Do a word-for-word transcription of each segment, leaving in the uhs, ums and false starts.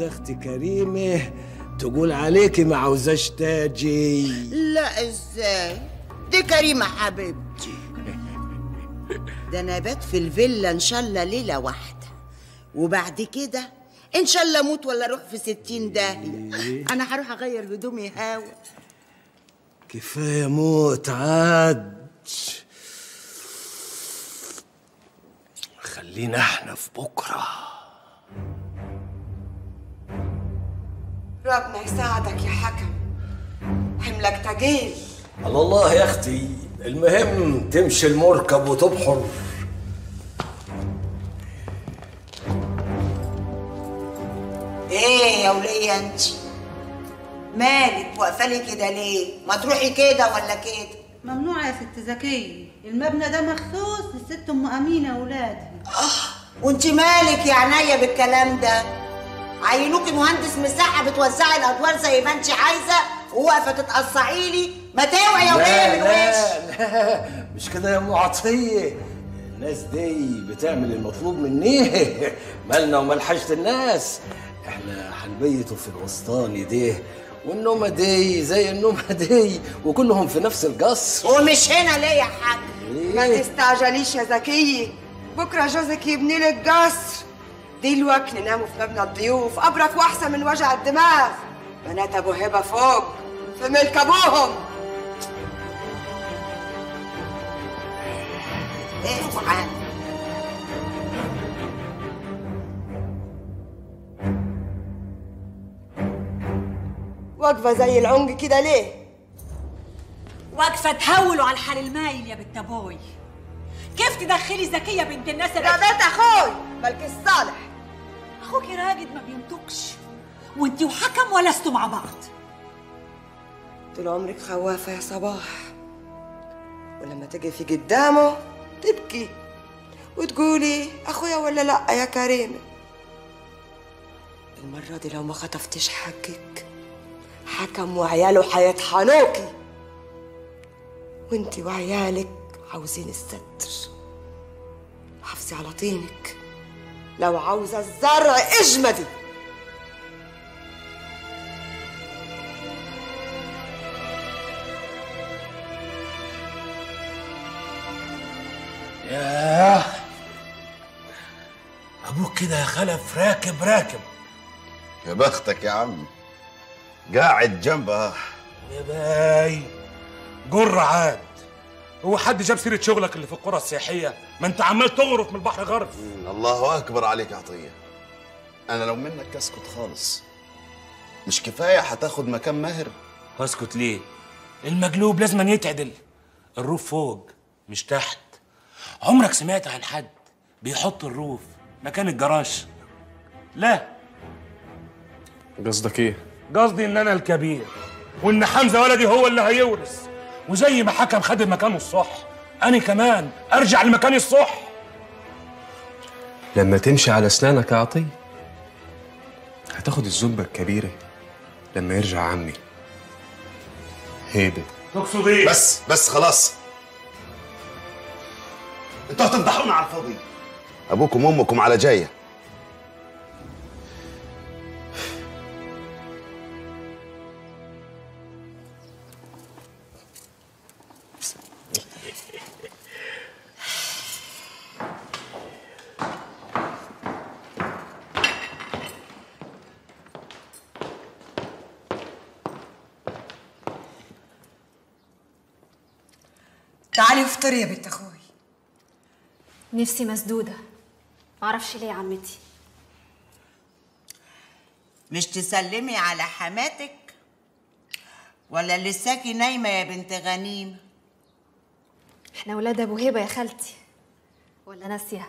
اختي كريمه تقول عليكي ما عاوزاش تاجي. لا ازاي؟ دي كريمه حبيبتي. ده انا بات في الفيلا ان شاء الله ليله واحده، وبعد كده ان شاء الله اموت ولا اروح في ستين داهيه. انا هروح اغير هدومي هاوي. كفايه موت عاد. خلينا احنا في بكره. ربنا يساعدك يا حكم، حملك تجيل. على الله يا اختي، المهم تمشي المركب وتبحر. ايه يا وليه انت؟ مالك واقفه لي كده ليه؟ ما تروحي كده ولا كده؟ ممنوع يا ست زكيه، المبنى ده مخصوص للست ام امينه ولادي. اه وانت مالك يا عناية بالكلام ده؟ عينوكي مهندس مساحه بتوزعي الادوار زي ما انت عايزه وواقفه تتقصعي لي متاوع يا وليه من وشي. لا لا مش كده يا ام عطيه، الناس دي بتعمل المطلوب منيه، مالنا ومال حاجه الناس. احنا هنبيتوا في الوسطاني دي والنومه دي زي النومه دي وكلهم في نفس القصر. ومش هنا ليه يا حاج؟ ما تستعجليش يا زكيه، بكره جوزك يبني لك قصر. دلوقتي ناموا في مبنى الضيوف ابرك واحسن من وجع الدماغ. بنات ابو هبه فوق في ملك ابوهم. اوعى واقفه زي العنج كده ليه؟ واقفه تهولوا على الحال المايل يا بنت ابوي. كيف تدخلي زكيه بنت الناس اللي ده بنت اخوي ملك الصالح؟ اخوكي راجد ما بينطقش، وانتي وحكم ولا لستوا مع بعض. طول عمرك خوافه يا صباح، ولما تقفي قدامه تبكي وتقولي اخويا ولا لا يا كريمه. المره دي لو ما خطفتيش حقك حكم وعياله هيطحنوكي، وانتي وعيالك عاوزين الستر. حافظي على طينك، لو عاوزه الزرع اجمدي. ياه ابوك كده يا خلف راكب راكب. يا بختك يا عم قاعد جنبها يا باي. جر عاد، هو حد جاب سيره شغلك اللي في القرى السياحيه؟ ما انت عمال تغرف من البحر غرف. الله اكبر عليك يا عطيه، انا لو منك اسكت خالص. مش كفايه هتاخد مكان ماهر؟ هسكت ليه؟ المجلوب لازم يتعدل، الروف فوق مش تحت. عمرك سمعت عن حد بيحط الروف مكان الجراش؟ لا. قصدك ايه؟ قصدي ان انا الكبير، وان حمزه ولدي هو اللي هيورث، وزي ما حكم خد مكانه الصح أنا كمان أرجع لمكاني الصح. لما تمشي على أسنانك يا عطية هتاخد الذنبة الكبيرة لما يرجع عمي هيبة. تقصد إيه؟ بس بس خلاص، أنتوا هتفضحونا على الفاضي. أبوكم وأمكم على جاية. تعالي افطري يا بنت اخوي. نفسي مسدوده، معرفش ليه يا عمتي. مش تسلمي على حماتك؟ ولا لساكي نايمه يا بنت غنيمه؟ احنا ولاد ابو هبه يا خالتي، ولا ناسيه؟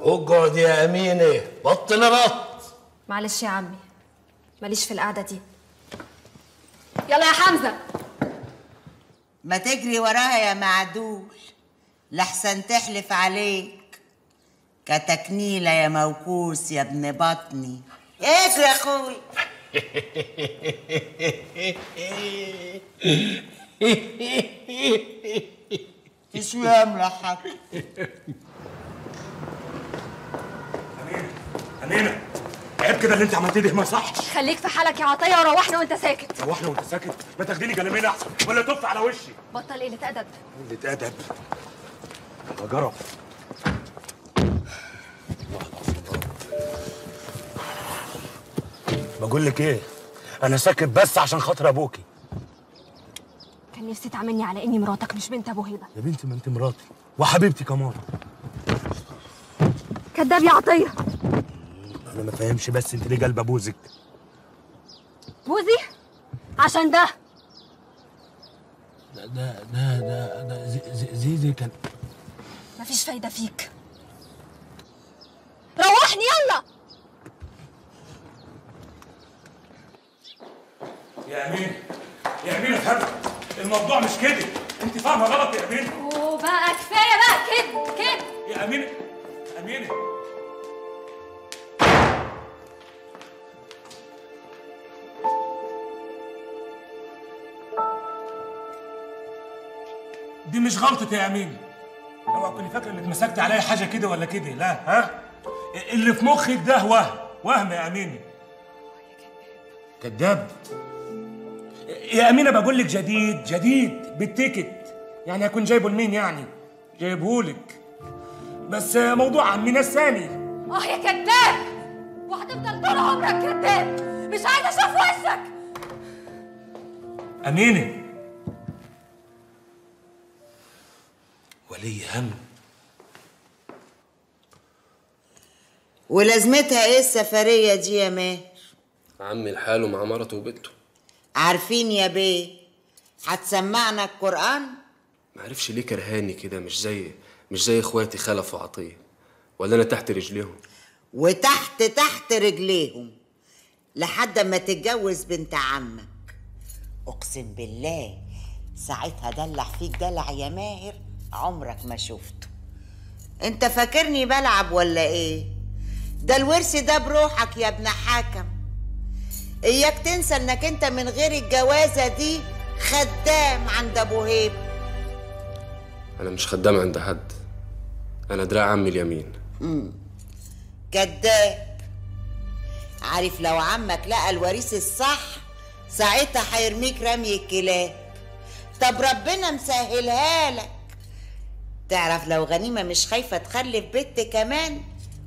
اقعد يا امينه، بطل بط. معلش يا عمي، ماليش في القعده دي. يلا يا حمزه. ما تجري وراها يا معدول لحسن تحلف عليك كتكنيله يا موكوس يا ابن بطني. اجري يا اخوي. تسوي املح حق. امينه امينه عيب كده اللي انت عملتيه ده، ما يصحش. خليك في حالك يا عطيه وروحنا وانت ساكت. روحنا وانت ساكت؟ ما تاخديني كلامين احسن ولا تقف على وشي. بطل ايه اللي تأدب؟ اللي تأدب جرب. بقول لك ايه، انا ساكت بس عشان خاطر ابوكي. كان نفسي تعاملني على اني مراتك مش بنت ابو هبه. يا بنتي ما انت مراتي وحبيبتي كمان. كداب يا عطيه. انا ما فاهمش بس انت ليه جالبه بوزك؟ بوزي؟ عشان ده ده ده ده ده, ده زي زي زي, زي كان مفيش فايده فيك. روحني يلا. يا امين يا امين افهمي، الموضوع مش كده، انت فاهمه غلط يا امين. اوه بقى كفايه بقى كده كده يا امين. امينه دي مش غلطتي يا امين، اوعى تكوني فاكره انك مسكت عليا حاجه كده ولا كده، لا ها، اللي في مخك ده وهم وهم يا امينه. كذاب يا امينه، بقول لك جديد جديد بالتيكت، يعني هكون جايبه لمين؟ يعني جايبهولك بس موضوع عمنا الثاني. اه يا كذاب، وهتفضل طول عمرك كذاب، مش عايزه اشوف وشك. امينه ولي هم، ولازمتها ايه السفريه دي يا ماهر؟ عمي لحاله مع مرته وبنته. عارفين يا بيه هتسمعنا القرآن؟ معرفش ليه كرهاني كده، مش زي مش زي اخواتي خلف وعطيه، ولا انا تحت رجليهم وتحت تحت رجليهم لحد ما تتجوز بنت عمك. اقسم بالله ساعتها دلع فيك دلع يا ماهر عمرك ما شفته. انت فاكرني بلعب ولا ايه؟ ده الورث ده بروحك يا ابن حاكم. اياك تنسى انك انت من غير الجوازه دي خدام عند ابو هيب. انا مش خدام عند حد، انا دراع عمي اليمين. امم كذاب. عارف لو عمك لقى الوريث الصح ساعتها هيرميك رمي الكلاب. طب ربنا مسهلها لك. تعرف لو غنيمه مش خايفه تخلف بنت كمان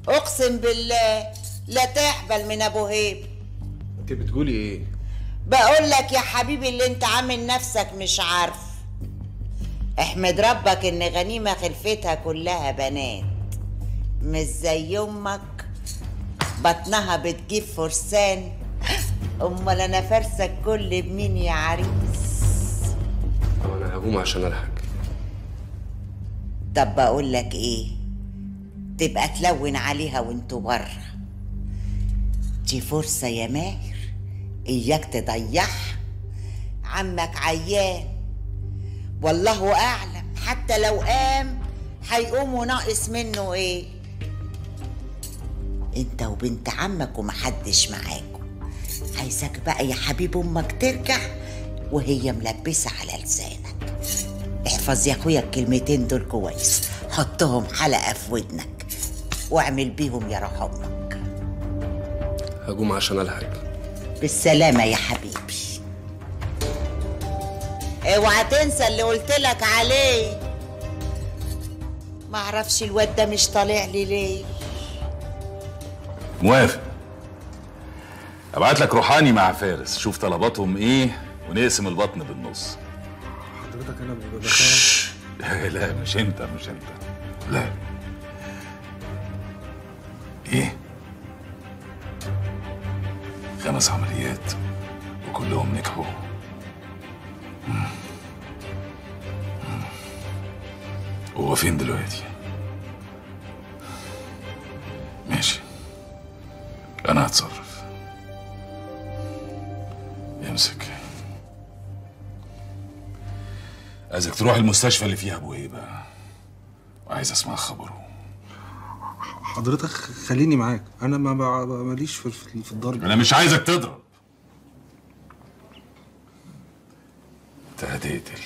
اقسم بالله لا تقبل من ابو هيب. انت بتقولي ايه؟ بقول لك يا حبيبي اللي انت عامل نفسك مش عارف. احمد ربك ان غنيمه خلفتها كلها بنات، مش زي امك بطنها بتجيب فرسان. امال انا فرسك كل بمين يا عريس؟ انا هقوم عشان الحق. طب بقول لك ايه، تبقى تلون عليها وانتوا بره، دي فرصه يا ماهر اياك تضيعها. عمك عيان والله اعلم، حتى لو قام هيقوم وناقص منه ايه؟ انت وبنت عمك ومحدش معاكوا. عايزك بقى يا حبيب امك ترجع وهي ملبسه على لسانك. احفظ يا اخويا الكلمتين دول كويس، حطهم حلقه في ودنك واعمل بيهم يا روح امك. هجوم عشان الحاج. بالسلامة يا حبيبي. اوعى تنسى اللي قلتلك عليه. معرفش الواد ده مش طالع لي ليه. موافق. ابعت لك روحاني مع فارس، شوف طلباتهم ايه ونقسم البطن بالنص. حضرتك انا موجود ده؟ لا مش انت مش انت. لا. ايه؟ خمس عمليات وكلهم نجحوا. هو فين دلوقتي؟ ماشي انا هتصرف. امسك. عايزك تروح المستشفى اللي فيها ابو هيبه، وعايز اسمع خبره. حضرتك خليني معاك، انا ما ماليش في الضرب. انا مش عايزك تضرب. انت هتقتل.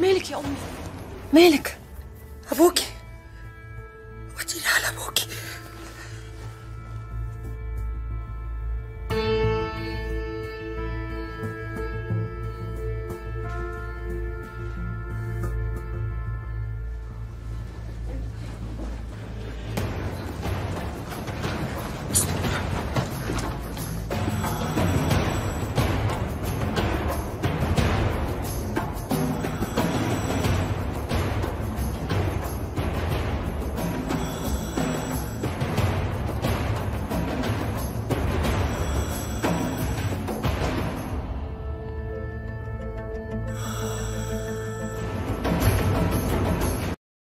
مالك يا أمي؟ مالك؟ أبوكي وديني على أبوكي.